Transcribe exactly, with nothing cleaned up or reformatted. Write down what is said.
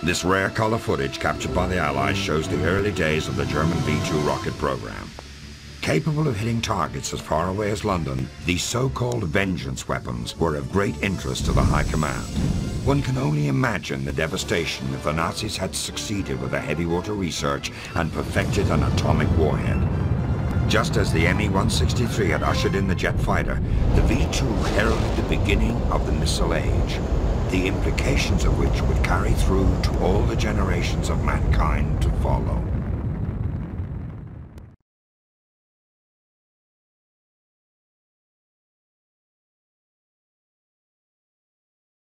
This rare color footage captured by the Allies shows the early days of the German V two rocket program. Capable of hitting targets as far away as London, these so-called vengeance weapons were of great interest to the High Command. One can only imagine the devastation if the Nazis had succeeded with their heavy water research and perfected an atomic warhead. Just as the M E one sixty-three had ushered in the jet fighter, the V two heralded the beginning of the missile age, the implications of which would carry through to all the generations of mankind to follow.